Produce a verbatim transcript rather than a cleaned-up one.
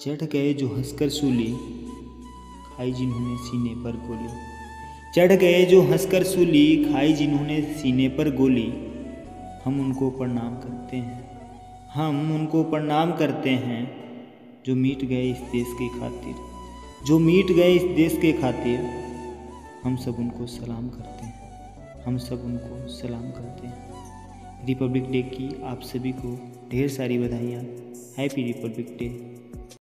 चढ़ गए जो हंसकर सूली, खाई जिन्होंने सीने पर गोली। चढ़ गए जो हंसकर सूली, खाई जिन्होंने सीने पर गोली। हम उनको प्रणाम करते हैं, हम उनको प्रणाम करते हैं जो मीट गए इस देश की खातिर, जो मीट गए इस देश के खातिर। हम सब उनको सलाम करते हैं, हम सब उनको सलाम करते हैं। रिपब्लिक डे की आप सभी को ढेर सारी बधाइयाँ। Happy republic day.